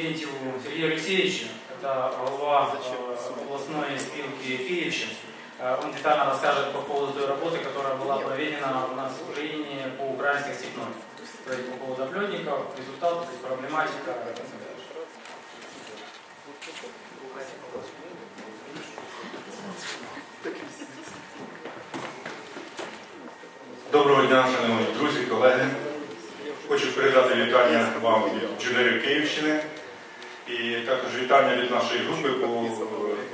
Терентьеву Сергею Алексеевичу, это глава областной спилки Киевщин. Он детально расскажет по поводу работы, которая была проведена у нас в Украине по украинской степной. То есть по поводу облетников, результатов, проблематика. Доброго дня, шановні друзі, колеги. Хочу передати вітання вам від джунерів Київщини і також вітання від нашої групи по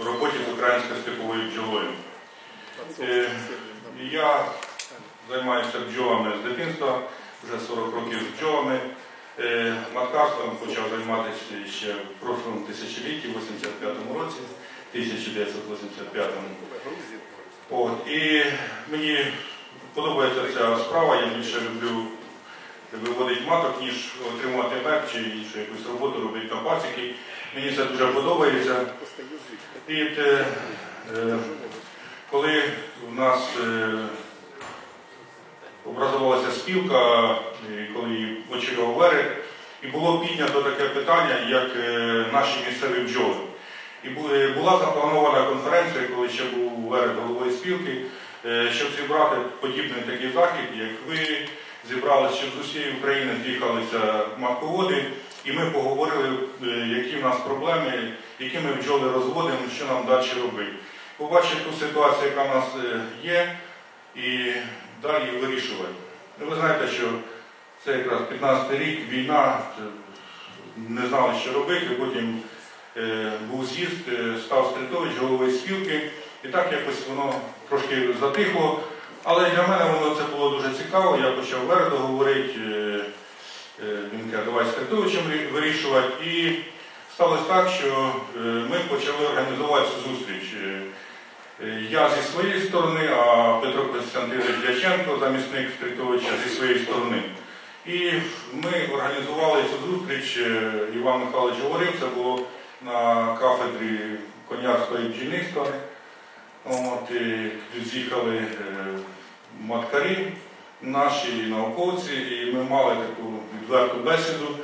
роботі з українською степовою бджолою. Я займаюся бджолами з дитинства, вже 40 років з бджолами. Маткарством почав займатися ще в прошлому тисячолітті, в 1985 році, 1985. І мені подобається ця справа, я більше люблю виводити маток, ніж отримувати мед чи іншу якусь роботу робити на пасіки. Мені це дуже подобається. І коли в нас образувалася спілка, коли її очолював Верик, і було піднято таке питання, як наші місцеві бджоли. І була запланована конференція, коли ще був Верик головою спілки, щоб зібрати подібний такий захід, як ви зібралися, щоб з усієї України з'їхалися матководи, і ми поговорили, які в нас проблеми, які ми бджоли розводимо, що нам далі робити. Побачили ту ситуацію, яка в нас є, і далі вирішувати. Ви знаєте, що це якраз 15-й рік, війна, не знали, що робити, потім був з'їзд, став Крітович головою спілки, і так якось воно трошки затихло, але для мене воно це було дуже цікаво, я почав Вереду говорити, він каже, давай з Крітовичем вирішувати, і сталося так, що ми почали організувати цю зустріч. Я зі своєї сторони, а Петро Константин Ритяченко, замісник Крітовича, зі своєї сторони. І ми організували цю зустріч, Іван Михайлович говорив, це було на кафедрі конярської Джинистки. З'їхали маткарі, наші науковці, і ми мали таку відверту бесіду.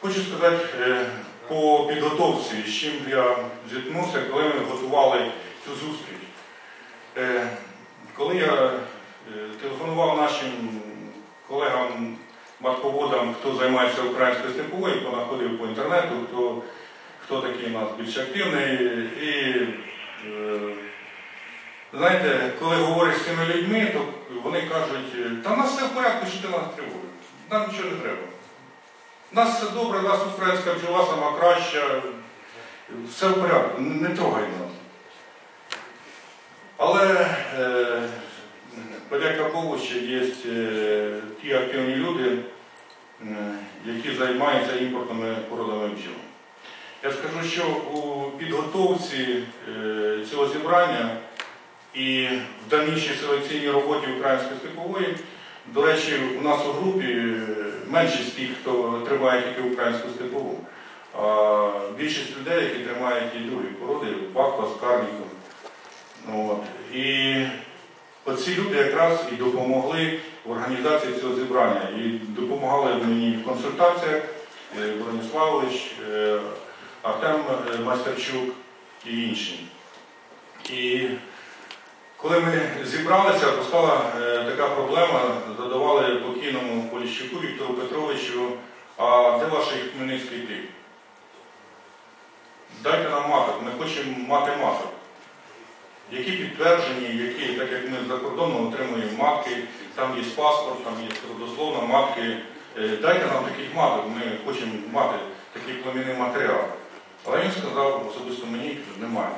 Хочу сказати по підготовці, з чим я зіткнувся, коли ми готували цю зустріч. Коли я телефонував нашим колегам, матководам, хто займається українською степовою, хто знаходив по інтернету, хто такий у нас більш активний. І, знаєте, коли говориш з цими людьми, то вони кажуть, та в нас все в порядку, що ти нас тривожиш, нам нічого не треба. У нас все добре, у нас українська бджола сама краща, все в порядку, не трогай нас. Але подяка Богу, що є ті активні люди, які займаються імпортними породами бджіл. Я скажу, що у підготовці цього зібрання і в дальнішій селекційній роботі української степової, до речі, у нас у групі меншість тих, хто тримає тільки українську степову, а більшість людей, які тримають і другі породи, бакла, скарбіку. І оці люди якраз і допомогли в організації цього зібрання. І допомагали мені в консультаціях Борис Іванович, Артем Майстерчук і інші. І коли ми зібралися, постала така проблема, задавали покійному Поліщуку Віктору Петровичу, а де ваш хмельницький тип? Дайте нам маток, ми хочемо мати маток. Які підтверджені, які, так як ми за кордоном отримуємо матки, там є паспорт, там є трудословна матки, дайте нам таких маток, ми хочемо мати такий племінний матеріал. Але він сказав, особисто мені, немає.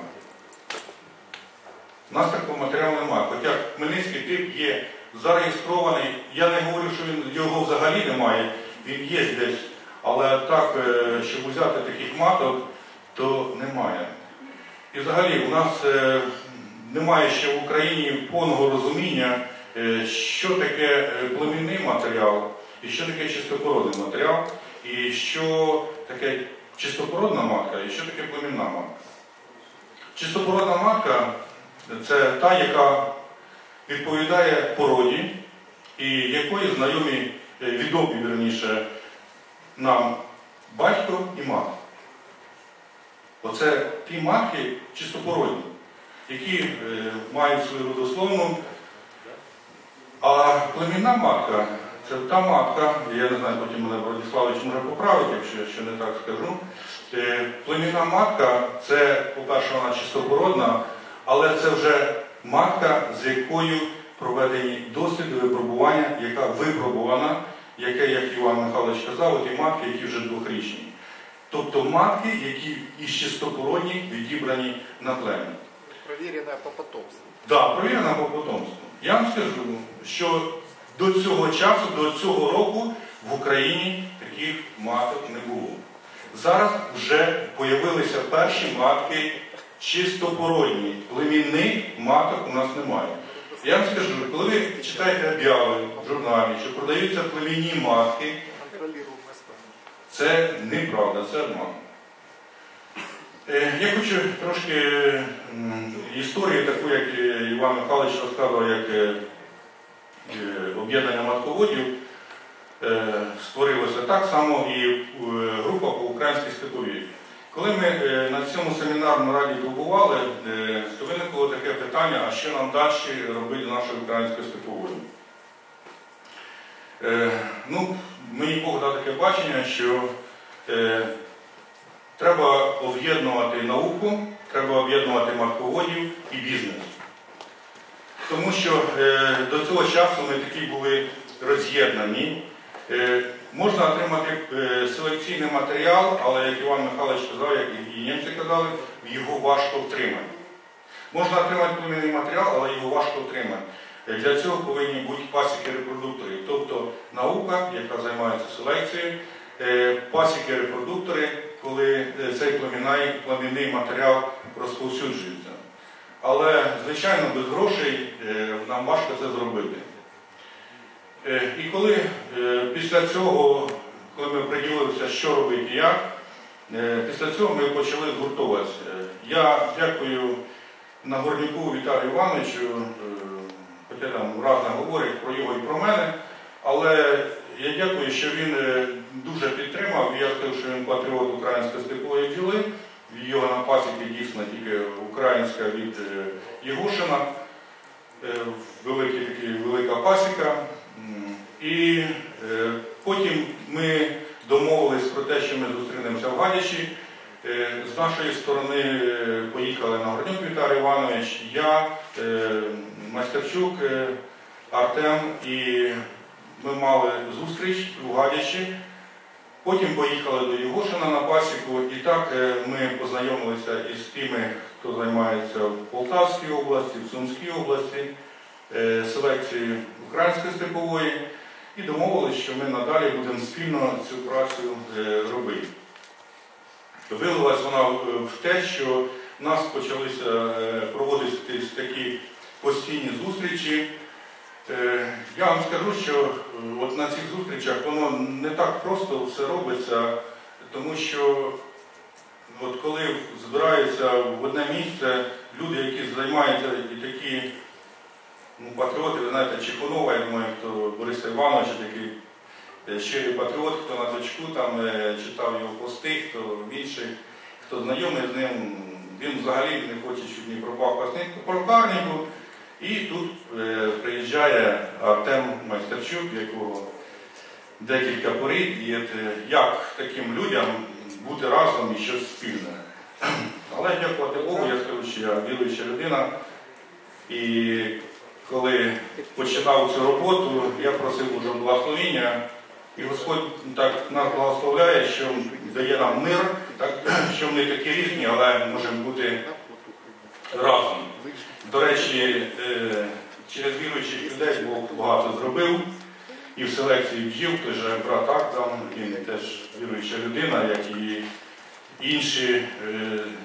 У нас такого матеріалу немає, хоча хмельницький тип є зареєстрований, я не говорю, що його взагалі немає, він є десь, але так, щоб взяти таких маток, то немає. І взагалі у нас немає ще в Україні повного розуміння, що таке племінний матеріал, і що таке чистопородний матеріал, і що таке чистопородна матка, і що таке племінна матка. Чистопородна матка – це та, яка відповідає породі, і якої знайомі, відомі, верніше, нам батько і мати. Оце ті матки чистопородні, які мають свою родословну. А племінна матка – це та матка, я не знаю, потім мене Радіславович може поправити, якщо я ще не так скажу. Племінна матка – це, по-перше, вона чистопородна, але це вже матка, з якою проведені досліди випробування, яка випробувана, яке, як Іван Михайлович казав, ті матки, які вже двохрічні. Тобто матки, які із чистопородні відібрані на плем'я. Провірена по потомству. Так, провірена по потомству. Я вам скажу, що до цього часу, до цього року в Україні таких маток не було. Зараз вже з'явилися перші матки чистопородні. Племінних маток у нас немає. Я вам скажу, коли ви читаєте об'яви в журналі, що продаються племінні матки, це неправда, це обман. Я хочу трошки історію таку, як Іван Михайлович розказував, як об'єднання матководів створилося так само і група по українській степові. Коли ми на цьому семінарному раді побували, то виникло таке питання, а що нам далі робити нашою українською степовою. Ну, мені Бог дав таке бачення, що треба об'єднувати науку, треба об'єднувати матководів і бізнес. Тому що до цього часу ми такі були роз'єднані. Можна отримати селекційний матеріал, але, як Іван Михайлович казав, як і німці казали, його важко втримати. Можна отримати племінний матеріал, але його важко втримати. Для цього повинні бути пасіки-репродуктори, тобто наука, яка займається селекцією, пасіки-репродуктори, коли цей племінний матеріал розповсюджується. Але, звичайно, без грошей нам важко це зробити. І коли після цього, коли ми приділилися, що робити і як, після цього ми почали згуртуватися. Я дякую Нагорнікову Віталію Івановичу, хоча там раз не говорить про його і про мене, але я дякую, що він дуже підтримав, я скажу, що він патріот української степової бджоли, його на пасіки дійсно тільки українська від Єрошина, велика пасіка. І потім ми домовились про те, що ми зустрінемося в Гадячі. З нашої сторони поїхали Нагорнюк Квітар Іванович, я, Майстерчук, Артем, і ми мали зустріч у Гадячі. Потім поїхали до Євошина на пасіку, і так ми познайомилися із тими, хто займається в Полтавській області, в Сумській області, селекцією української степової, і домовилися, що ми надалі будемо спільно цю працю робити. Вилилась вона в те, що в нас почалися проводитись такі постійні зустрічі. Я вам скажу, що от на цих зустрічах воно не так просто все робиться, тому що от коли збираються в одне місце люди, які займаються і такі, ну, патріоти, ви знаєте, Чихунова, я думаю, хто Бориса Івановича, такий щирий патріот, хто на дочку там читав його пости, хто більший, хто знайомий з ним, він взагалі не хоче, щоб не пропав паркарнику. І тут приїжджає Артем Майстерчук, якого декілька порід, і як таким людям бути разом і щось спільне. Але дякувати Богу, я скажу, що я віруюча людина, і коли починав цю роботу, я просив уже благословіння, і Господь так нас благословляє, що дає нам мир, так, що ми такі різні, але можемо бути разом. До речі, через віруючих людей Бог багато зробив, і в селекції бджіл, той же брат Актам, він теж віруюча людина, як і інші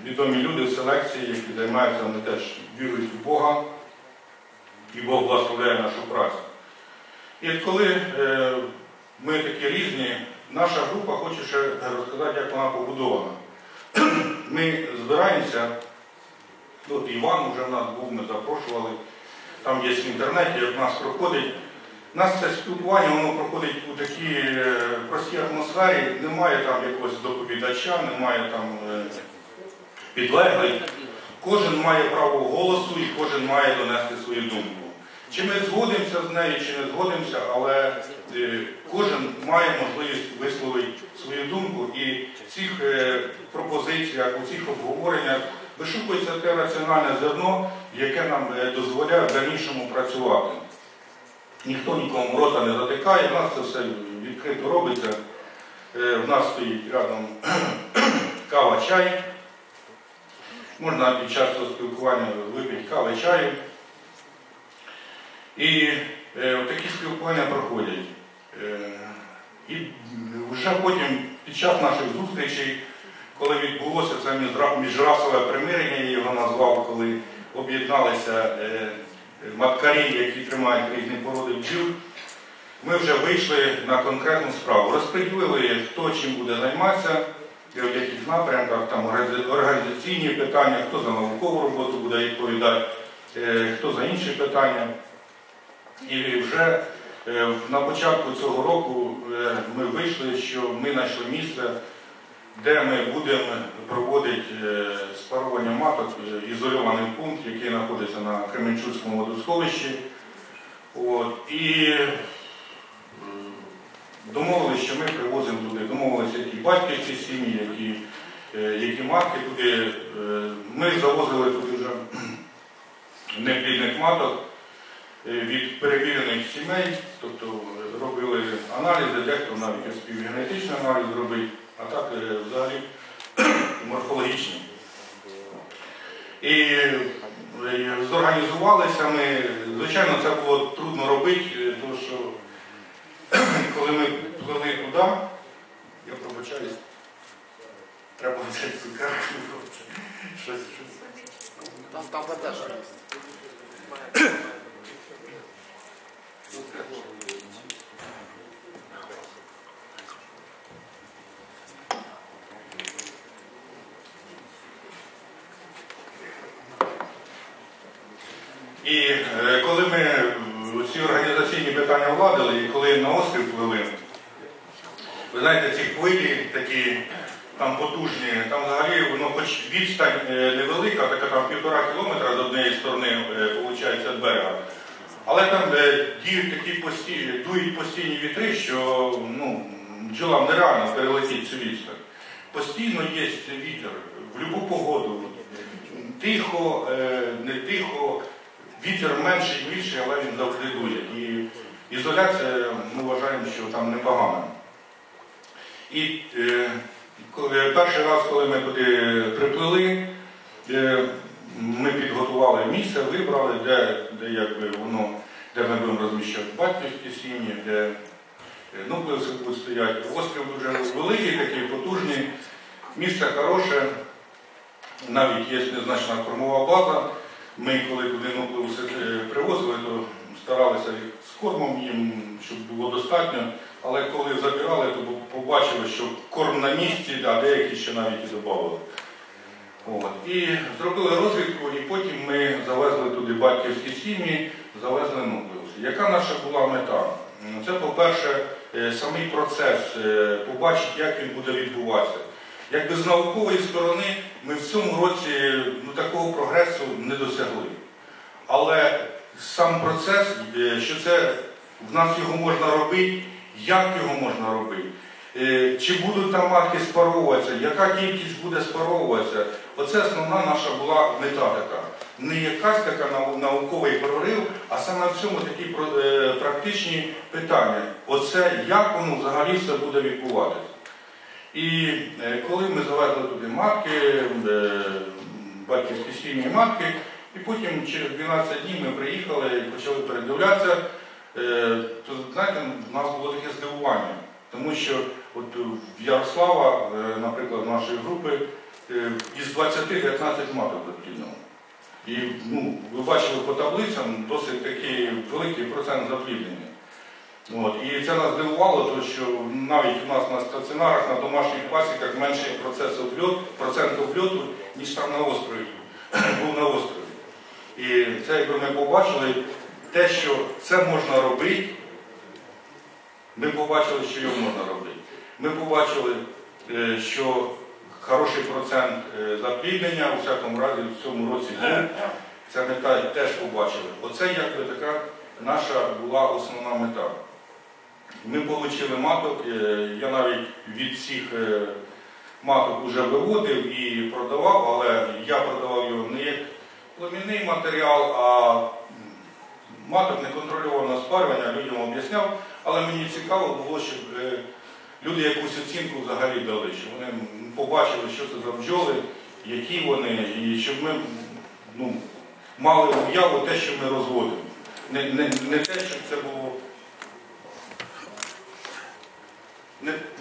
відомі люди в селекції, які займаються, вони теж вірують в Бога, і Бог благословляє нашу працю. І коли ми такі різні, наша група хоче ще розказати, як вона побудована. Ми збираємося, от Іван вже в нас був, ми запрошували, там є в інтернеті, як в нас проходить. У нас це спілкування, воно проходить у такій простій атмосфері, немає там якогось доповідача, немає там підлеглий. Кожен має право голосу і кожен має донести свою думку. Чи ми згодимося з нею, чи не згодимося, але кожен має можливість висловити свою думку. І в цих пропозиціях, у цих обговореннях вишукується те раціональне зерно, яке нам дозволяє в дальнішому працювати. Ніхто нікому рота не затикає, в нас це все відкрито робиться. В нас стоїть рядом кава, чай. Можна під час спілкування випити кави, чаю. І такі спілкування проходять. І вже потім, під час наших зустрічей, коли відбулося це міжрасове примирення, я його назвав, коли об'єдналися маткарі, які тримають різні породи бджіл, ми вже вийшли на конкретну справу. Розподілили, хто чим буде займатися, в яких напрямках, там організаційні питання, хто за наукову роботу буде відповідати, хто за інші питання. І вже на початку цього року ми вийшли, що ми знайшли місце, де ми будемо проводити спарування маток, ізольований пункт, який знаходиться на Кременчуцькому водосховищі. От. І домовилися, що ми привозимо туди, домовилися ті батьківські сім'ї, які матки туди. Ми завозили туди вже неплідних маток від перевірених сімей, тобто робили аналізи, дехто навіть співгенетичний аналіз робить, а так взагалі морфологічний. І зорганізувалися ми, звичайно, це було трудно робити, тому що коли ми плили туди, я пробачаюсь, треба взяти цукарку, щось. Там вода ж є. І коли ми ці організаційні питання владили, і коли на острів плили, ви знаєте, ці хвилі такі там потужні, там взагалі воно хоч відстань невелика, така там 1,5 кілометра з однієї сторони, виходить, від берега. Але там діють такі постійні вітри, що бджолам нереально перелетіти цю відстань. Постійно є вітер, в будь-яку погоду. Тихо, не тихо, вітер менший, більший, але він завжди дує. І ізоляція, ми вважаємо, що там непогана. І перший раз, коли ми туди приплили, ми підготували місце, вибрали, де ми будемо розміщати батьківські сім'ї, де нуклеуси будуть стояти. Острів дуже великий, такий потужний, місце хороше, навіть є незначна кормова база. Ми, коли туди нуклеуси привозили, то старалися з кормом їм, щоб було достатньо, але коли забирали, то побачили, що корм на місці, а деякі ще навіть і додавали. От. І зробили розвідку, і потім ми завезли туди батьківські сім'ї, завезли нуклеуси. Яка наша була мета? Це, по-перше, самий процес, побачити, як він буде відбуватися. Якби з наукової сторони ми в цьому році такого прогресу не досягли. Але сам процес, що це в нас його можна робити, як його можна робити, чи будуть там матки спаровуватися, яка кількість буде спаровуватися. Оце основна наша була мета така. Не якась така науковий прорив, а саме в цьому такі практичні питання. Оце як воно взагалі все буде відбуватися. І коли ми завезли туди матки, батьківські сім'ї матки, і потім через 12 днів ми приїхали і почали передивлятися, то, знаєте, в нас було таке здивування. Тому що от в Ярослава, наприклад, нашої групи, із 20-19 маток запліднено. І ви бачили по таблицям досить такий великий процент запліднення. От. І це нас дивувало, тому що навіть у нас на стаціонарах, на домашніх пасіках менший процент обльоту, ніж там на острові, був на острові. І це, якби ми побачили, те, що це можна робити, ми побачили, що його можна робити. Ми побачили, що хороший процент запліднення, у всякому разі в цьому році ця мета теж побачили. Оце якби така наша була основна мета. Ми отримали маток, я навіть від всіх маток вже виводив і продавав, але я продавав його не як племінний матеріал, а маток неконтрольованого спарювання, людям об'ясняв, але мені цікаво було, щоб люди якусь оцінку взагалі дали, щоб вони побачили, що це за бджоли, які вони, і щоб ми мали уяву те, що ми розводимо. Не те, щоб це було...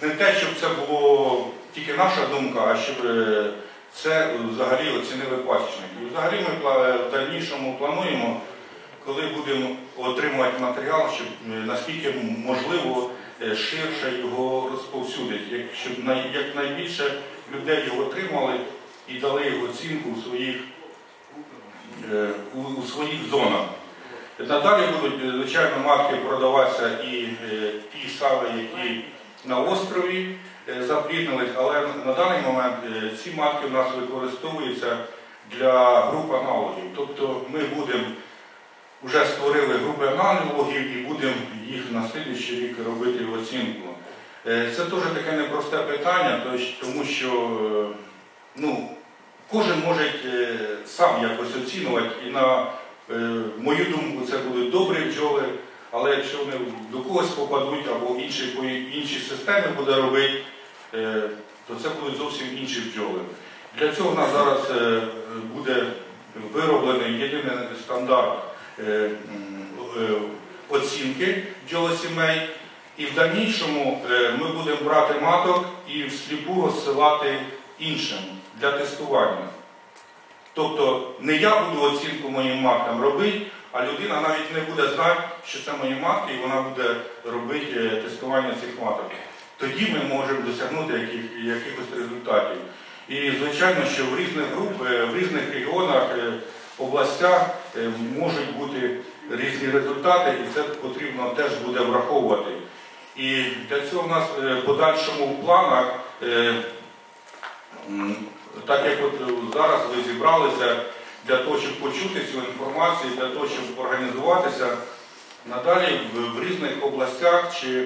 Не те, щоб це було тільки наша думка, а щоб це взагалі оцінили пасічники. І взагалі ми в дальнішому плануємо, коли будемо отримувати матеріал, щоб наскільки можливо ширше його розповсюдити, щоб якнайбільше людей його отримали і дали його оцінку у своїх зонах. Надалі будуть, звичайно, матки продаватися і ті сави, які на острові запліднились, але на даний момент ці матки в нас використовуються для груп аналогів. Тобто ми будемо, вже створили групи аналогів і будемо їх на наступний рік робити в оцінку. Це теж таке непросте питання, тому що кожен може сам якось оцінювати, і на мою думку це будуть добрі бджоли, але якщо вони до когось попадуть або по іншій системі буде робити, то це будуть зовсім інші бджоли. Для цього в нас зараз буде вироблений єдиний стандарт оцінки бджолосімей. І в дальнішому ми будемо брати маток і всліпу розсилати іншим для тестування. Тобто не я буду оцінку моїм маткам робити, а людина навіть не буде знати, що це мої матки, і вона буде робити тестування цих маток. Тоді ми можемо досягнути якихось результатів. І звичайно, що в різних групах, в різних регіонах, областях можуть бути різні результати, і це потрібно теж буде враховувати. І для цього в нас в подальшому планах, так як от зараз ви зібралися, для того, щоб почути цю інформацію, для того, щоб організуватися, надалі в різних областях чи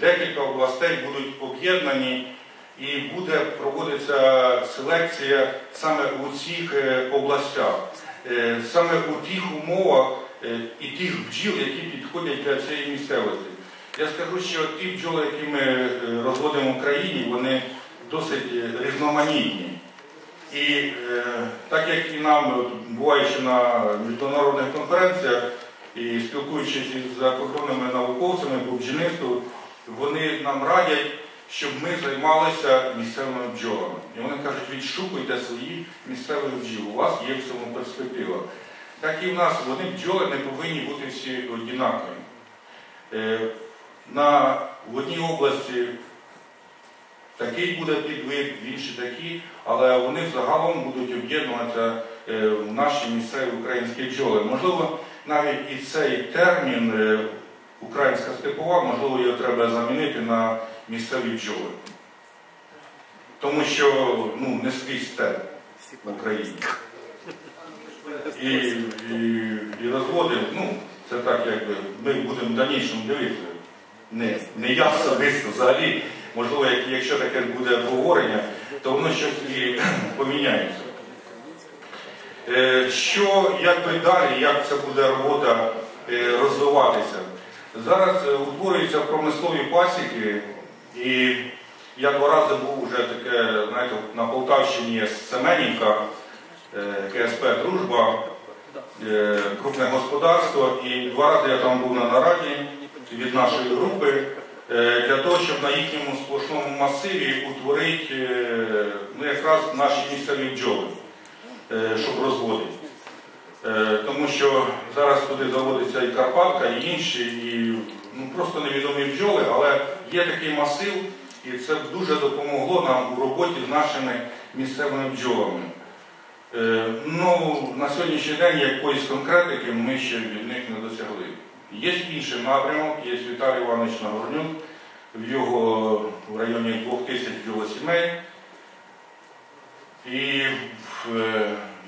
декілька областей будуть об'єднані і буде проводитися селекція саме у цих областях, саме у тих умовах і тих бджіл, які підходять для цієї місцевості. Я скажу, що ті бджоли, які ми розводимо в країні, вони досить різноманітні. І так як і нам, буваючи на міжнародних конференціях і спілкуючись з закордонними науковцями по бджільництву, вони нам радять, щоб ми займалися місцевими бджолами. І вони кажуть, відшукуйте свої місцеві бджоли, у вас є в цьому перспектива. Так і в нас, вони бджоли не повинні бути всі однакові. В одній області такий буде підвид, інші такі, але вони загалом будуть об'єднуватися в наші місцеві українські бджоли. Можливо, навіть і цей термін «українська степова», можливо, його треба замінити на місцеві бджоли. Тому що не скрізь степ в Україні. І розводи, це так якби, ми будемо в дальнішому дивитися. Не я особисто взагалі. Можливо, якщо таке буде обговорення, то воно щось і поміняється. Що, як би далі, як це буде робота розвиватися? Зараз утворюються промислові пасіки, і я два рази був вже таке, знаєте, на Полтавщині є Семенівка, КСП «Дружба», крупне господарство, і два рази я там був на нараді від нашої групи, для того, щоб на їхньому сплошному масиві утворити якраз наші місцеві бджоли, щоб розводити. Тому що зараз туди заводиться і Карпатка, і інші, і просто невідомі бджоли, але є такий масив, і це дуже допомогло нам у роботі з нашими місцевими бджолами. На сьогоднішній день якоїсь конкретики ми ще від них не досягли. Є інший напрямок, є Віталій Іванович Нагорніков, в його в районі 2000 бджолосімей, І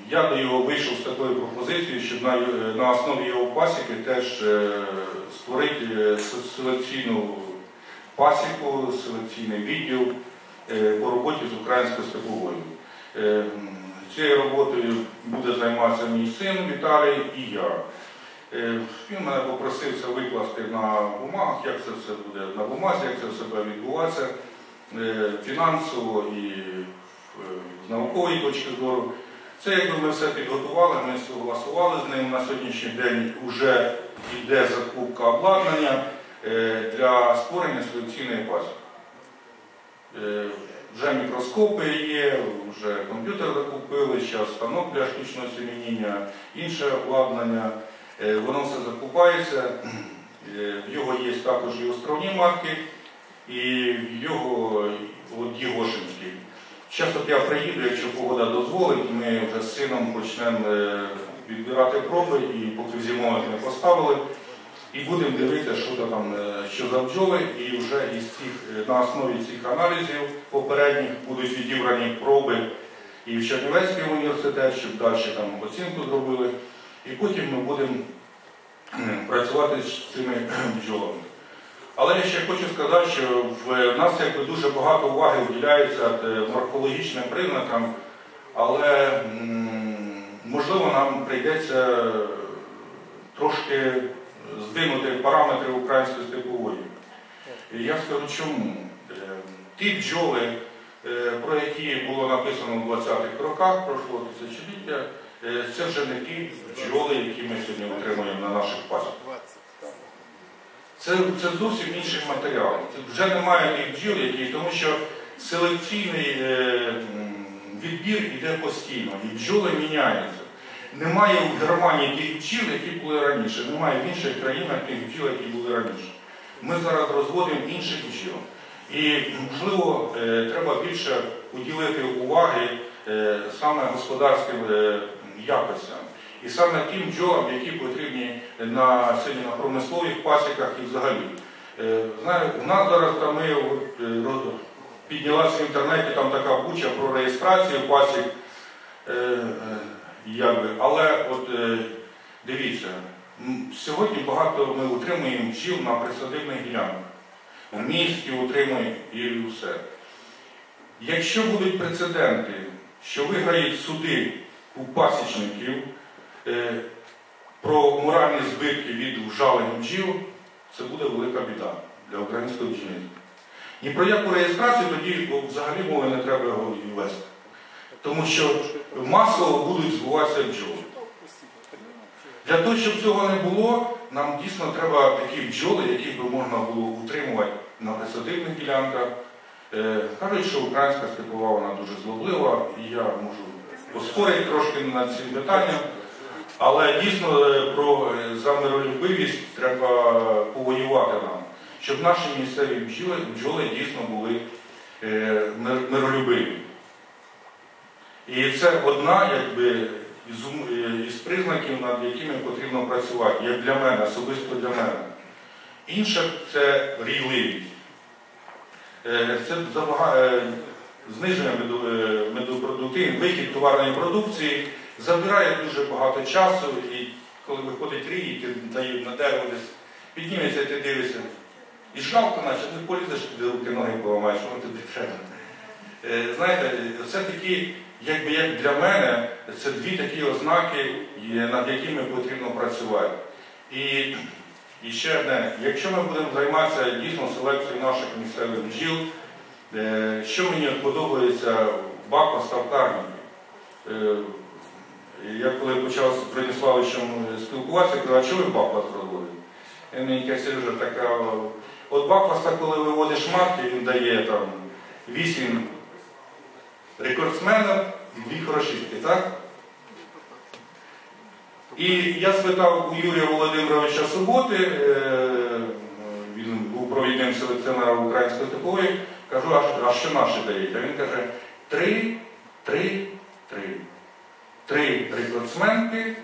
я до його вийшов з такою пропозицією, щоб на основі його пасіки теж створити селекційну пасіку, селекційний відділ по роботі з українською степовою. Цією роботою буде займатися мій син Віталій і я. Він мене попросився викласти на бумагах, як це все буде на бумазі, як це все буде відбуватися фінансово і з наукової точки зору. Це, якби ми все підготували, ми согласували з ним. На сьогоднішній день вже йде закупка обладнання для створення селекційної пасіки. Вже мікроскопи є, вже комп'ютер закупили, ще станок для штучного семеніння, інше обладнання. Воно все закупається, в його є також і островні матки, і в його Євошинський. Часом я приїду, якщо погода дозволить, ми вже з сином почнемо відбирати проби, і поки в зимових не поставили, і будемо дивитися, що там, що за бджоли, і вже із цих, на основі цих аналізів попередніх будуть відібрані проби і в Чернівецький університет, щоб далі там оцінку зробили. І потім ми будемо працювати з цими бджолами. Але я ще хочу сказати, що в нас якби дуже багато уваги уділяється морфологічним признакам, але можливо нам прийдеться трошки здвинути параметри української степової. Я скажу чому. Ті бджоли, про які було написано в 20-х роках прошлого тисячоліття, це вже не ті бджоли, які ми сьогодні отримуємо на наших пасіках. Це зовсім інший матеріал. Вже немає тих бджіл, які, тому що селекційний відбір йде постійно, і бджоли міняються. Немає в Германії тих бджіл, які були раніше, немає в інших країнах тих бджіл, які були раніше. Ми зараз розводимо інших бджіл. І, можливо, треба більше уділити уваги саме господарським якостям. І саме тим бджолам, які потрібні на сьогодні на промислових пасіках і взагалі. У нас зараз там піднялася в інтернеті там така буча про реєстрацію пасік, якби. Але от дивіться, сьогодні багато ми утримуємо бджіл на присадибних ділянках. У місті утримуємо і все. Якщо будуть прецеденти, що виграють суди у пасічників про моральні збитки від вжалених бджіл, це буде велика біда для українського бджільництва. Ні про яку реєстрацію тоді взагалі мови не треба його вести, тому що масово будуть збуватися бджоли. Для того, щоб цього не було, нам дійсно треба такі бджоли, які б можна було утримувати на присадибних ділянках. Кажуть, що українська степова, вона дуже злоблива, і я можу поспорити трошки над цим питанням. Але дійсно за миролюбивість треба повоювати нам, щоб наші місцеві бджоли дійсно були миролюбиві. І це одна якби, із признаків, над якими потрібно працювати, як для мене, особисто для мене. Інше – це рійливість. Це зниження медопродуктивності, вихід товарної продукції забирає дуже багато часу, і коли виходить рій, ти дають на дерево десь, підніметься, ти дивишся, і жалко, наче ти полізеш, ти руки, ноги поламаєш, воно тобі треба. Знаєте, це такі, якби як для мене, це дві такі ознаки, над якими потрібно працювати. І ще одне, якщо ми будемо займатися дійсно селекцією наших місцевих бджіл, що мені подобається баба ставкарні. Я коли почав з Радіславовичем спілкуватися, я кажу, а чого ви баба зробили? І мені каже, Сережа, така, от баба, коли виводиш матки, він дає там 8 рекордсменів і 2 хорошистки, так? І я спитав у Юрія Володимировича суботи, він був провідним селекціонером української степової, кажу, а що наші дають? А він каже, 3. 3 рекордсменки,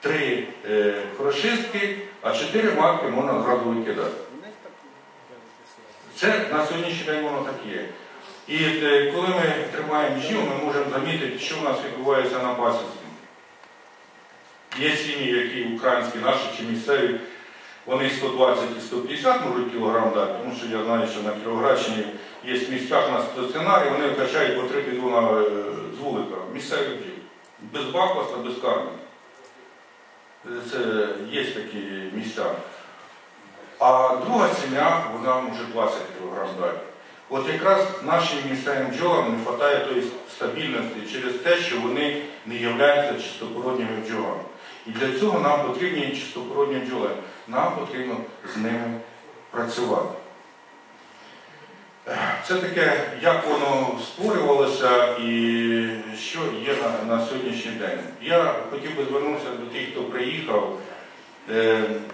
3 хорошистки, а 4 матки можна зразу викидати. Це на сьогоднішній день воно так є. І коли ми тримаємо жінку, ми можемо замітити, що в нас відбувається на базі сім'ї. Є сім'ї, які українські, наші чи місцеві, вони 120 і 150 можуть кілограм дати, тому що я знаю, що на Кіровоградщині є місця на стаціонарі, вони вкачають по 3 підвона з вулика, місцевих бджіл. Без бакласта, без карми. Це є такі місця. А друга сім'я, вона може 20 кілограм дати. От якраз нашим місцевим бджолам не вистачає тої стабільності через те, що вони не являються чистопородніми бджолами. І для цього нам потрібні чистопородні бджоли. Нам потрібно з ними працювати. Це таке, як воно створювалося і що є на сьогоднішній день. Я хотів би звернутися до тих, хто приїхав.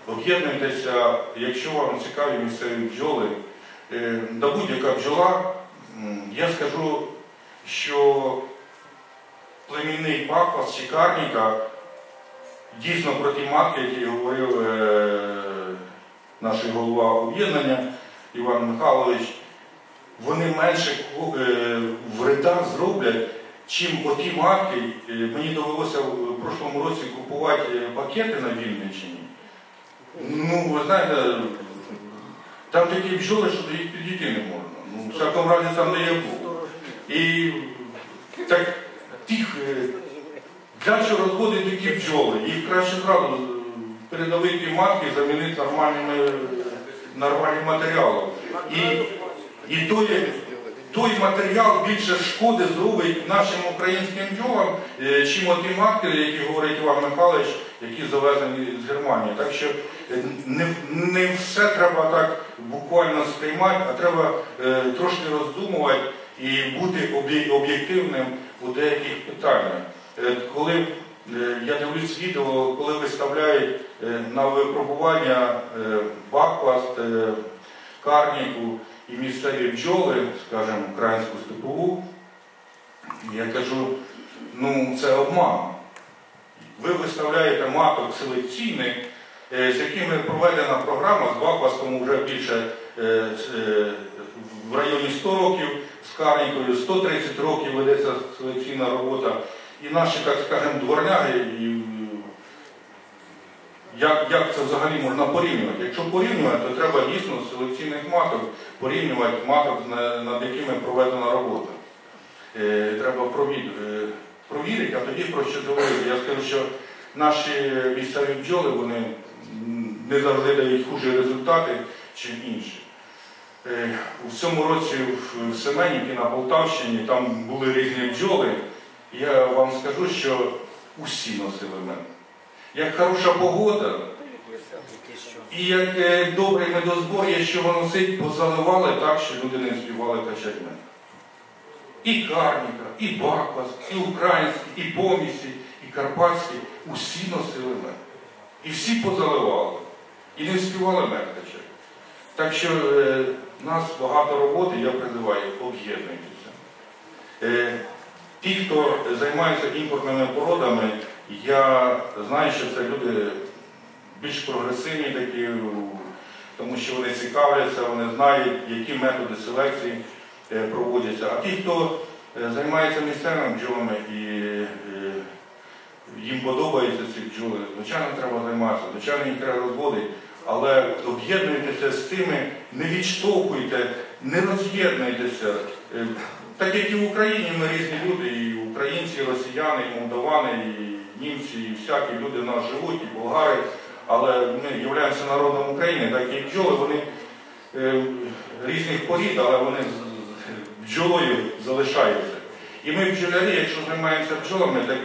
Об'єднуйтеся, якщо вам цікаві місцеві бджоли. До будь-яка бджола, я скажу, що племінний паклас чи карніка дійсно про ті матки, які говорив наш голова об'єднання Іван Михайлович, вони менше вреда зроблять, чим оті матки. Мені довелося в прошлому році купувати пакети на Вінниччині. Ну, ви знаєте, там такі бджоли, що до їх підійти не можна. Ну, в всякому разі там не є було. І так тих, для чого розводити такі бджоли, їх краще зразу передали ті матки, замінити нормальним матеріалом. І той матеріал більше шкоди зробить нашим українським бджолам, чим оті матки, які говорить Іван Михайлович, які завезені з Германії. Так що не все треба так буквально сприймати, а треба трошки роздумувати і бути об'єктивним у деяких питаннях. Коли я дивлюсь відео, коли виставляють на випробування бакласт, карніку і місцеві бджоли, скажімо, українську степову, я кажу, ну це обман. Ви виставляєте маток селекційних, з якими проведена програма, з бакластом вже більше в районі 100 років, з карнікою 130 років ведеться селекційна робота. І наші, так скажемо, дворняги, як це взагалі можна порівнювати? Якщо порівнювати, то треба дійсно з селекційних маток порівнювати маток, над якими проведена робота. Треба провірити, а тоді про що говорити. Я скажу, що наші місцеві бджоли, вони не завжди дають хужі результати, чим інші. У цьому році в Семенівці на Полтавщині там були різні бджоли. Я вам скажу, що усі носили мед. Як хороша погода і як добрий медозбор, є що носить, позаливали так, що люди не співали качати мед. І карніка, і баклас, і українські, і помісі, і карпатські, усі носили мед. І всі позаливали. І не співали мед качати. Так що в нас багато роботи, я призиваю, об'єднуйтеся. Ті, хто займається імпортними породами, я знаю, що це люди більш прогресивні такі, тому що вони цікавляться, вони знають, які методи селекції проводяться. А ті, хто займається місцевими бджолами і їм подобаються ці бджоли, звичайно, треба займатися, звичайно, їх треба розводити, але об'єднуйтеся з тими, не відштовхуйте, не роз'єднуйтеся. Так як і в Україні ми різні люди, і українці, і росіяни, і молдавани, і німці, і всякі люди в нас живуть, і болгари, але ми являємося народом України, так і бджоли, вони різних порід, але вони бджолою залишаються. І ми бджолярі, якщо займаємося бджолами, так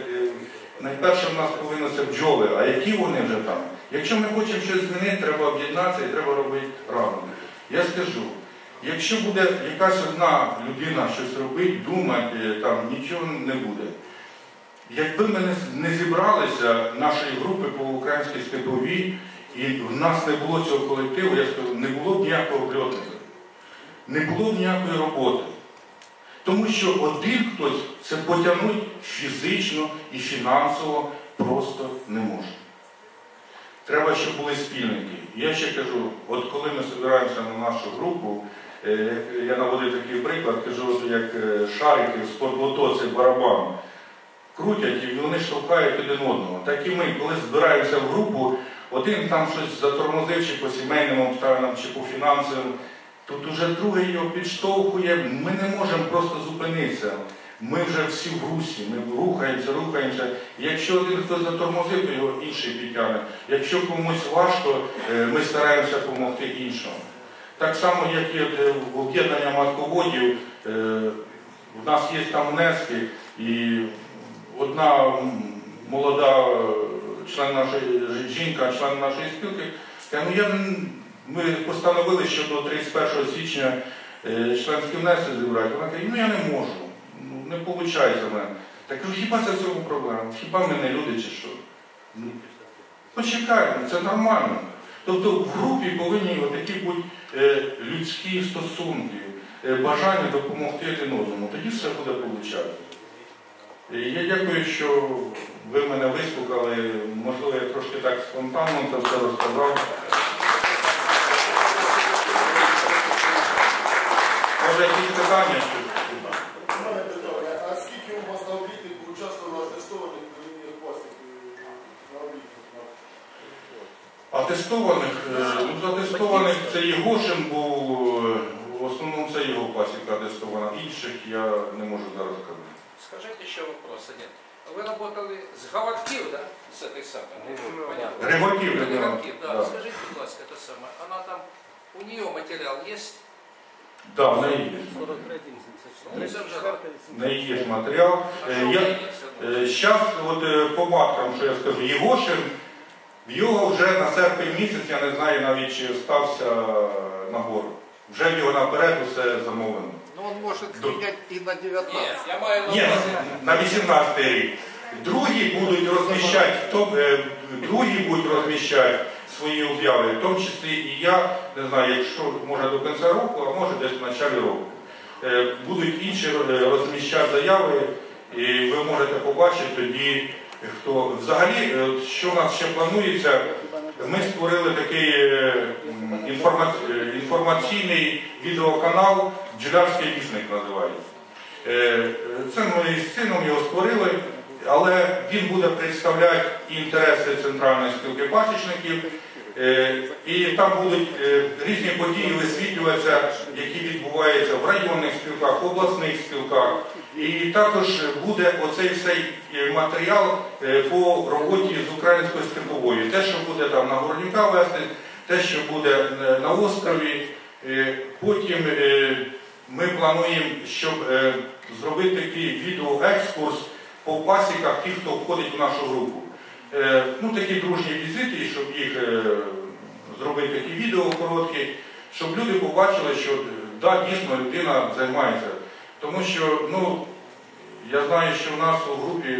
найперше в нас повинно це бджоли, а які вони вже там? Якщо ми хочемо щось змінити, треба об'єднатися і треба робити разом. Я скажу. Якщо буде якась одна людина щось робити, думати, там нічого не буде. Якби ми не зібралися нашої групи по українській степовій, і в нас не було цього колективу, я скажу, не було б ніякого обльотника, не було б ніякої роботи. Тому що один хтось це потягнути фізично і фінансово просто не може. Треба, щоб були спільники. Я ще кажу, от коли ми збираємося на нашу групу, я наводив такий приклад, кажу, як шарики, спортмотоцик, барабан крутять і вони штовхають один одного. Так і ми, коли збираємося в групу, один там щось затормозив, чи по сімейним обставинам, чи по фінансовим, тут уже другий його підштовхує, ми не можемо просто зупинитися. Ми вже всі в русі, ми рухаємося. Якщо один хтось затормозив, то його інший підтягне. Якщо комусь важко, ми стараємося допомогти іншому. Так само, як і в об'єднання матководів, у нас є там внески, і одна молода член нашої спілки, каже, ми постановили, що до 31 січня членські внески зібрати. Вона каже, я не можу. Не виходить за мене. Так кажу, хіба це в цьому проблема? Хіба ми не люди чи що? Почекаємо, це нормально. Тобто в групі повинні такі бути людські стосунки, бажання допомогти один одному. Тоді все буде виходити. Я дякую, що ви мене вислухали. Можливо, я трошки так спонтанно це все розказав. Може, якісь питання? Атестованих це Євошим був, в основному це його пасіка атестована, інших я не можу зараз сказати. Скажіть ще вопрос, Анет. Ви працювали з Гаватків, да? З этой самой? Риготів, да. Скажіть, будь ласка, це саме, вона там, у неї матеріал є? Да, в неї є. 43-74. В неї є матеріал. Зараз, от по маткам, що я скажу, Євошим, в його вже на серпень місяць, я не знаю навіть, чи стався на гору. Вже його наперед усе замовлено. Ну, він може прийняти і на 19. Ні, на 18 рік. Другі будуть розміщати свої об'яви, в тому числі і я, не знаю, якщо може до кінця року, а може десь в початку року. Будуть інші розміщати заяви, і ви можете побачити тоді, хто. Взагалі, що у нас ще планується, ми створили такий інформаційний відеоканал «Джинистка» називається. Це ми з сином його створили, але він буде представляти інтереси Центральної спілки пасічників, і там будуть різні події висвітлюватися, які відбуваються в районних спілках, обласних спілках. І також буде оцей всей матеріал по роботі з українською степовою. Те, що буде там на Нагорніка вести, те, що буде на острові. Потім ми плануємо, щоб зробити такий відеоекскурс по пасіках тих, хто входить в нашу групу. Ну, такі дружні візити, щоб їх зробити такі відео короткі, щоб люди побачили, що да, дійсно людина займається. Тому що, ну, я знаю, що в нас у групі,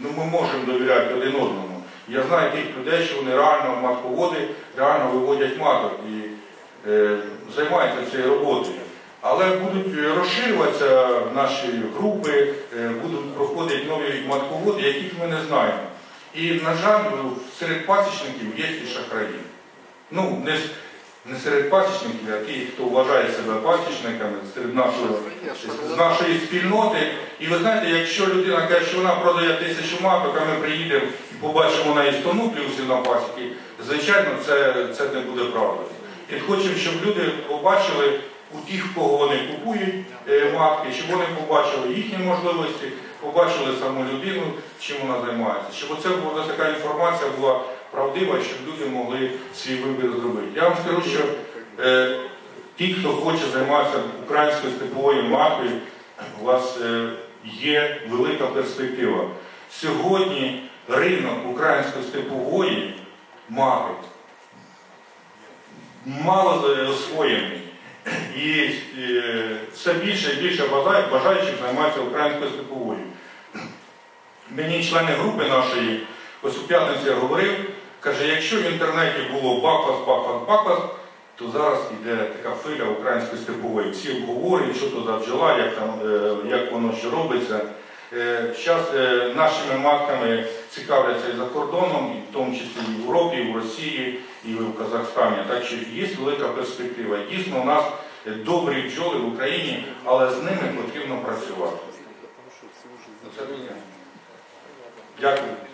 ну, ми можемо довіряти один одному. Я знаю тих людей, що вони реально матководи, реально виводять маток і займаються цією роботою. Але будуть розширюватися наші групи, будуть проходити нові матководи, яких ми не знаємо. І, на жаль, серед пасічників є і шахраї. Ну, не серед пасічників, а ті, хто вважає себе пасічниками, серед нашої спільноти. І ви знаєте, якщо людина каже, що вона продає 1000 маток, а ми приїдемо і побачимо на істоноплюсі на пасіки, звичайно, це не буде правдою. І хочемо, щоб люди побачили у тих, кого вони купують матки, щоб вони побачили їхні можливості, побачили саму людину, чим вона займається. Щоб оце була така інформація була правдива, щоб люди могли свій вибір зробити. Я вам скажу, що ті, хто хоче займатися українською степовою маткою, у вас є велика перспектива. Сьогодні ринок української степової матки мало освоєний. І все більше і більше бажаючих займатися українською степовою. Мені члени групи нашої, ось у п'ятницю я говорив, каже, якщо в інтернеті було баквас, то зараз йде така хвиля української степової. Всі обговорюють, що то за бджола, як воно що робиться. Зараз нашими матками цікавляться і за кордоном, і в тому числі і в Європі, і в Росії, і в Казахстані. Так що є велика перспектива. Дійсно, у нас добрі бджоли в Україні, але з ними потрібно працювати. Дякую.